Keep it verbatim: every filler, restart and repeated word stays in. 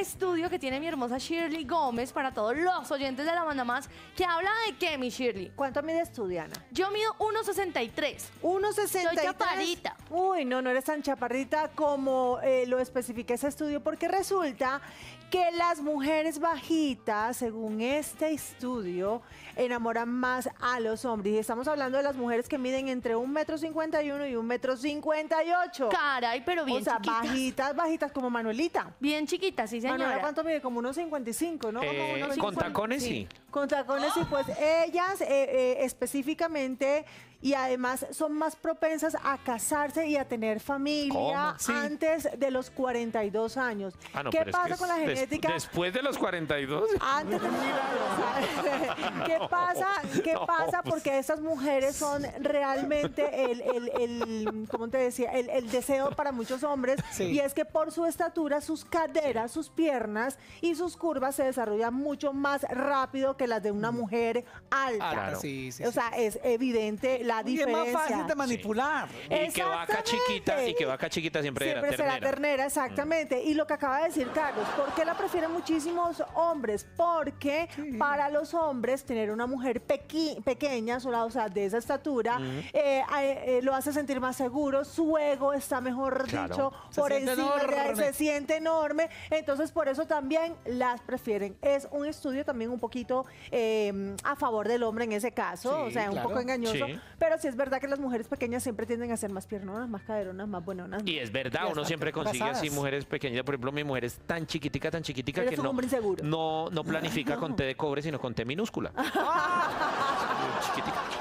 estudio que tiene mi hermosa Shirley Gómez para todos los oyentes de La Banda Más, que habla de qué, mi Shirley. ¿Cuánto mides tú, Diana? Yo mido uno sesenta y tres. uno sesenta y tres. Soy chaparrita. Uy, no, no eres tan chaparrita como eh, lo especifica ese estudio, porque resulta que las mujeres bajitas, según este estudio, enamoran más a los hombres. Y estamos hablando de las mujeres que miden entre un metro cincuenta y uno y un metro cincuenta y ocho. Caray, pero bien chiquitas. O sea, chiquitas. bajitas, bajitas, como Manuelita. Bien chiquitas, sí, señora. Manuela, ¿cuánto mide? Como uno cincuenta y cinco, ¿no? Eh, como uno cincuenta y cinco. Con tacones, sí. sí. Con tacones, sí, pues ellas eh, eh, específicamente... Y además son más propensas a casarse y a tener familia sí. antes de los cuarenta y dos años. Ah, no, ¿Qué pasa es que con la genética? Des después de los cuarenta y dos. Antes de los cuarenta y dos. ¿Qué pasa? ¿Qué no, pasa? Pues... Porque estas mujeres son realmente el, el, el ¿cómo te decía? El, el deseo para muchos hombres. Sí. Y es que por su estatura, sus caderas, sus piernas y sus curvas se desarrollan mucho más rápido que las de una mujer alta. Ah, claro. sí, sí, o sea, sí. es evidente. La diferencia. Y es más fácil de manipular. Sí. Y que vaca chiquita, y que vaca chiquita siempre, siempre era ternera. Será ternera, exactamente. Mm. Y lo que acaba de decir Carlos, ¿por qué la prefieren muchísimos hombres? Porque sí. para los hombres tener una mujer pequi, pequeña, o sea, de esa estatura, mm. eh, eh, lo hace sentir más seguro, su ego está, mejor claro. dicho, se por encima enorme. de ahí, se siente enorme. Entonces, por eso también las prefieren. Es un estudio también un poquito eh, a favor del hombre en ese caso, sí, o sea, claro. un poco engañoso. Sí. Pero sí es verdad que las mujeres pequeñas siempre tienden a ser más piernonas, más caderonas, más buenonas. Y es verdad, y uno siempre consigue abrazadas. así mujeres pequeñas. Por ejemplo, mi mujer es tan chiquitica, tan chiquitica Pero que no, no, no planifica no. con T de cobre, sino con T minúscula. Chiquitica.